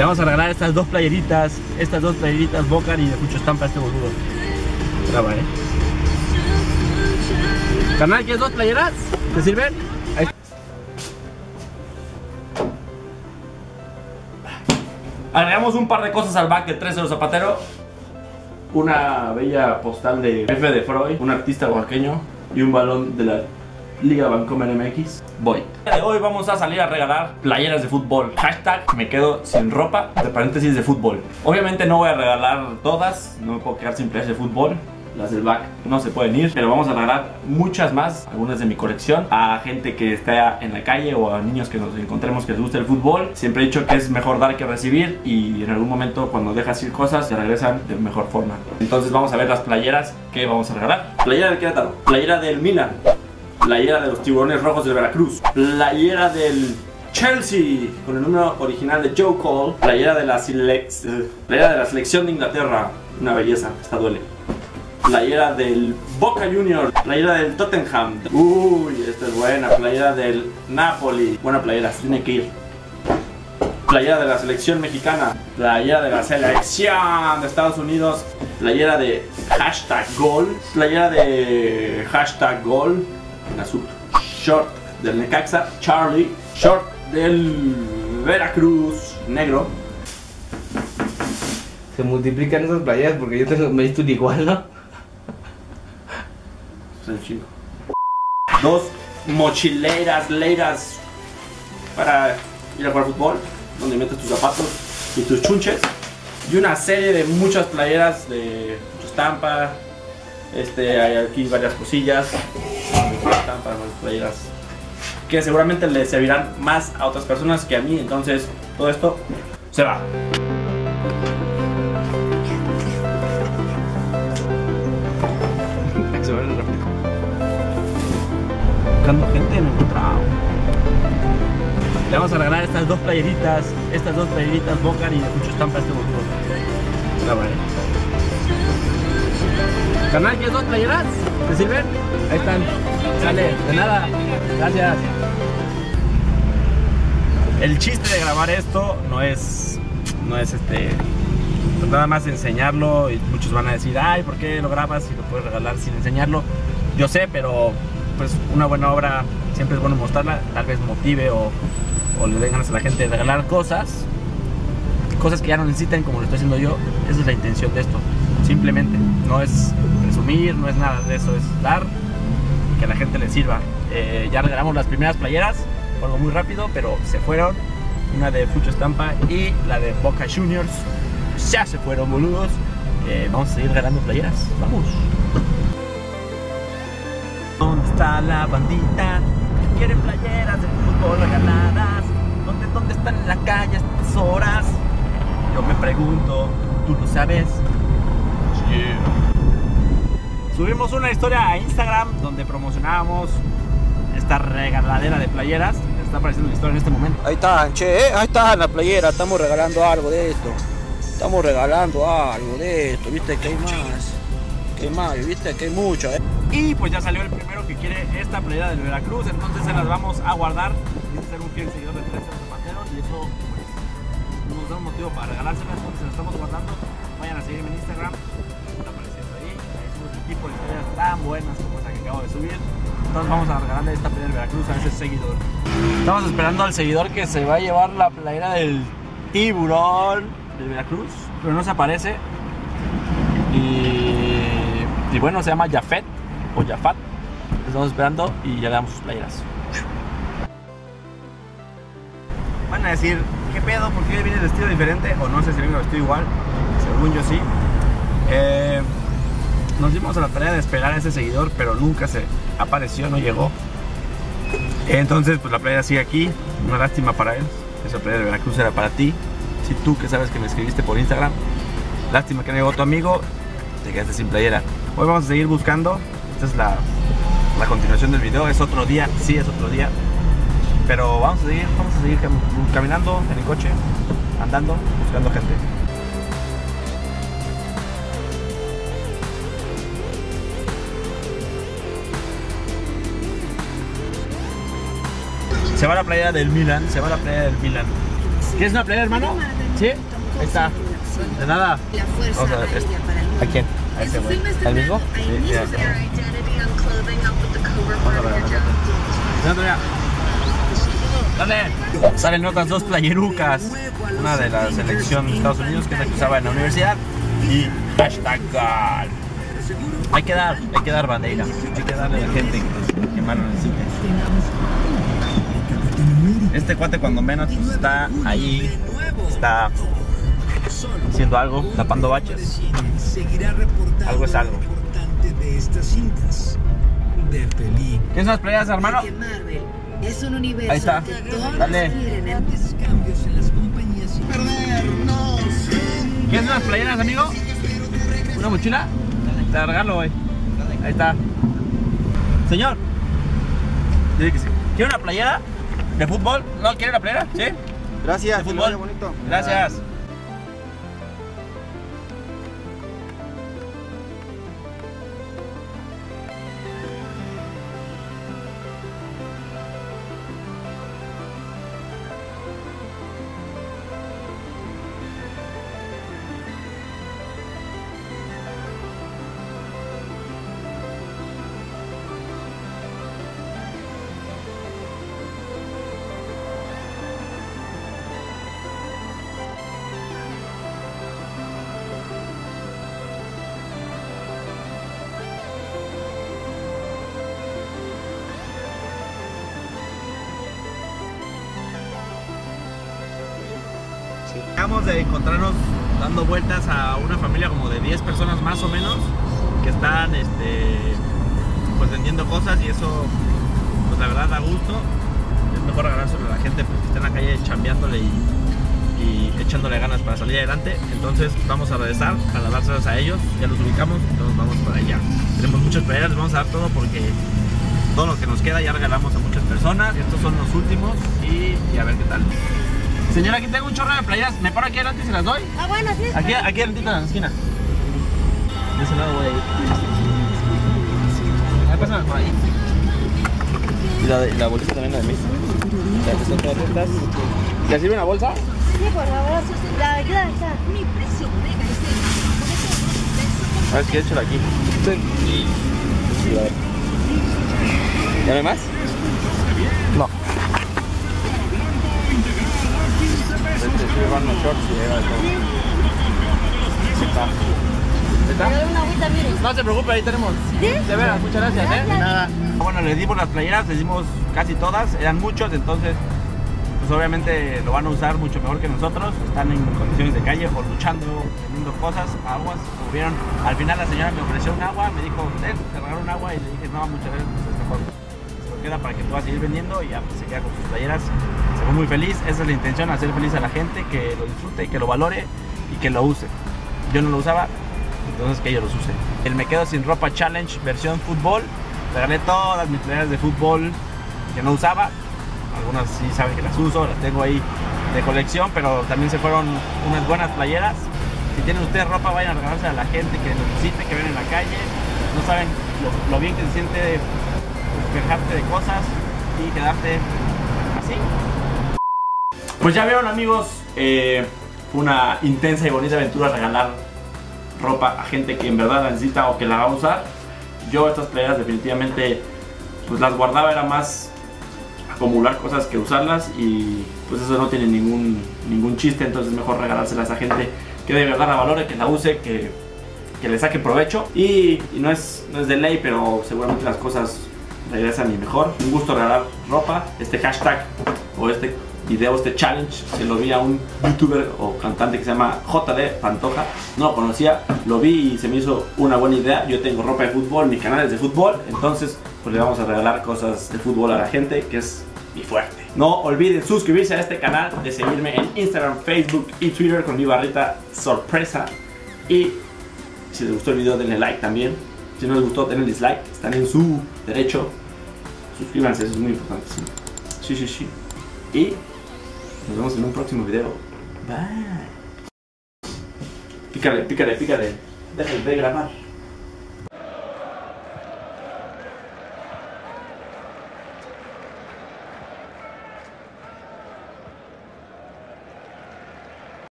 Le vamos a regalar estas dos playeritas Bocan y de Fucho Estampa a este boludo. Graba, Carnal, ¿quieres dos playeras? ¿Te sirven? Ahí. Agregamos un par de cosas al back de TresCeroZapatero. Una bella postal de F de Freud, un artista oaxaqueño, y un balón de la Liga Bancomer MX. Voy. Hoy vamos a salir a regalar playeras de fútbol. Hashtag me quedo sin ropa, de paréntesis, de fútbol. Obviamente no voy a regalar todas, no me puedo quedar sin playeras de fútbol. Las del back no se pueden ir, pero vamos a regalar muchas más, algunas de mi colección, a gente que está en la calle o a niños que nos encontremos que les gusta el fútbol. Siempre he dicho que es mejor dar que recibir, y en algún momento cuando dejas ir cosas se regresan de mejor forma. Entonces vamos a ver las playeras que vamos a regalar. Playera del Querétaro, playera del Milan, playera de los Tiburones Rojos de Veracruz, playera del Chelsea con el número original de Joe Cole, playera de la selección de Inglaterra, una belleza, esta duele, playera del Boca Junior, playera del Tottenham, uy, esta es buena, playera del Napoli, buena playera, tiene que ir, playera de la selección mexicana, playera de la selección de Estados Unidos, playera de hashtag gol, playera de hashtag gol en azul, short del Necaxa, Charlie, short del Veracruz, negro. Se multiplican esas playeras porque yo tengo, me diste un igual, ¿no? Chico. Dos mochileras, leiras, para ir a jugar fútbol, donde metes tus zapatos y tus chunches, y una serie de muchas playeras de estampa. Hay aquí varias cosillas, estampa, playeras que seguramente le servirán más a otras personas que a mí. Entonces todo esto se va. Se va rápido. Buscando gente, me he encontrado. Le vamos a regalar estas dos playeritas Bocan y de Fucho Estampa a este boludo. Graba, Canal, ¿quieres dos playeras? ¿Te sirven? Ahí están. Sale, de nada. Gracias. El chiste de grabar esto no es nada más enseñarlo, y muchos van a decir, ay, ¿por qué lo grabas si lo puedes regalar sin enseñarlo? Yo sé, pero pues una buena obra siempre es bueno mostrarla, tal vez motive o le den ganas a la gente de regalar cosas que ya no necesitan, como lo estoy haciendo yo. Esa es la intención de esto, simplemente. No es presumir, no es nada de eso, es dar y que a la gente le sirva. Ya regalamos las primeras playeras, algo muy rápido, pero se fueron. Una de Fucho Estampa y la de Boca Juniors. Ya se fueron, boludos. Vamos a seguir regalando playeras. Vamos. ¿Dónde está la bandita? Quieren playeras de fútbol regaladas. ¿Dónde están en la calle a estas horas? Yo me pregunto, ¿tú lo sabes? Yeah. Subimos una historia a Instagram donde promocionábamos esta regaladera de playeras. Está apareciendo la historia en este momento. Ahí están, che, ahí está la playera. Estamos regalando algo de esto. Viste que hay más, viste que hay mucho, Y pues ya salió el primero que quiere esta playera del Veracruz, entonces se las vamos a guardar. Dice ser un fiel seguidor de TresCeroZapatero y eso pues nos da un motivo para regalárselas, entonces se las estamos guardando. Vayan a seguirme en Instagram, está apareciendo ahí, subo este tipo de historias tan buenas como esa que acabo de subir. Entonces vamos a regalarle esta playera del Veracruz a ese seguidor. Estamos esperando al seguidor que se va a llevar la playera del Tiburón de Veracruz, pero no se aparece, y bueno, se llama Jafet o Jafat. Estamos esperando y ya le damos sus playeras. Van a decir, ¿qué pedo? ¿Por qué viene vestido diferente? O no sé si viene vestido igual, según yo sí. Nos dimos a la tarea de esperar a ese seguidor, pero nunca se apareció, no llegó. Entonces pues la playera sigue aquí, una lástima para él. Esa playera de Veracruz era para ti. Y tú que sabes que me escribiste por Instagram, lástima que no llegó tu amigo, te quedaste sin playera. Hoy vamos a seguir buscando. Esta es la continuación del video, es otro día, sí, es otro día, pero vamos a seguir caminando en el coche, andando, buscando gente. Se va la playera del Milan, ¿Quieres una playera, hermano? ¿Sí? Ahí está. De nada. La fuerza amarilla para el mundo. ¿A quién? ¿A ese güey? ¿Al mismo? Sí, mira. ¿Dónde? Salen otras dos playerucas. Una de la selección de Estados Unidos, que es la que usaba en la universidad. Y hashtag gal. Hay que dar bandera. Hay que darle a la gente que quemaron el cine. Este cuate cuando menos pues, está ahí, está haciendo algo, tapando baches. Algo es algo. ¿Qué son las playas, hermano? Ahí está. Dale. ¿Qué son las playeras, amigo? ¿Una mochila? Te regalo, güey. Ahí está. Señor, ¿quiere una playera? ¿De fútbol? ¿No? ¿Quiere una playera? ¿Sí? Gracias. ¿De fútbol? Bonito. Gracias. Acabamos de encontrarnos dando vueltas a una familia como de 10 personas más o menos que están pues vendiendo cosas, y eso pues la verdad da gusto. Es mejor regalárselo a la gente pues, que está en la calle chambeándole y echándole ganas para salir adelante. Entonces vamos a regresar para dárselas a ellos. Ya los ubicamos, entonces vamos para allá. Tenemos muchas playeras, les vamos a dar todo porque todo lo que nos queda ya regalamos a muchas personas. Estos son los últimos y a ver qué tal. Señora, aquí tengo un chorro de playeras. ¿Me paro aquí adelante y se las doy? Ah, bueno, sí. Aquí adelantito en la esquina. De ese lado voy a ir. Ahí pásalas por ahí. ¿Y la bolsita también, la de mí? La que están todas estas. ¿Le sirve una bolsa? Sí, por favor, la ayuda está. Mi precio, venga, este. A ver, es que échala aquí. Sí. ¿Ya no hay más? No. Llevan los shorts y lleva de todo. No se preocupe, ahí tenemos. ¿Sí? De veras, muchas gracias, gracias. Nada. Bueno, les dimos las playeras, les dimos casi todas, eran muchos, entonces pues obviamente lo van a usar mucho mejor que nosotros. Están en condiciones de calle o luchando, teniendo cosas, aguas, como vieron. Al final la señora me ofreció un agua, me dijo, te regalo un agua, y le dije, no, muchas gracias, pues es mejor. Se lo queda para que pueda seguir vendiendo y ya pues, se queda con sus playeras. Estoy muy feliz, esa es la intención, hacer feliz a la gente, que lo disfrute, que lo valore y que lo use. Yo no lo usaba, entonces que ellos los usen. El Me Quedo Sin Ropa Challenge versión fútbol, regalé todas mis playeras de fútbol que no usaba. Algunas sí saben que las uso, las tengo ahí de colección, pero también se fueron unas buenas playeras. Si tienen ustedes ropa, vayan a regalarse a la gente que necesite, que ven en la calle. No saben lo bien que se siente despejarte de cosas y quedarte así. Pues ya vieron, amigos, una intensa y bonita aventura regalar ropa a gente que en verdad la necesita o que la va a usar. Yo estas playeras definitivamente pues las guardaba, era más acumular cosas que usarlas, y pues eso no tiene ningún chiste, entonces mejor regalárselas a gente que de verdad la valore, que la use, que le saque provecho. Y no es de ley, pero seguramente las cosas regresan y mejor. Un gusto regalar ropa. Este hashtag o este video, este challenge, se lo vi a un youtuber o cantante que se llama JD Pantoja. No lo conocía, lo vi y se me hizo una buena idea. Yo tengo ropa de fútbol, mi canal es de fútbol, entonces pues le vamos a regalar cosas de fútbol a la gente, que es mi fuerte. No olviden suscribirse a este canal, de seguirme en Instagram, Facebook y Twitter con mi barrita sorpresa. Y si les gustó el video, denle like también. Si no les gustó, denle dislike, están en su derecho. Suscríbanse, eso es muy importante. Sí. Y nos vemos en un próximo video. Bye. Pícale. Dejen de grabar.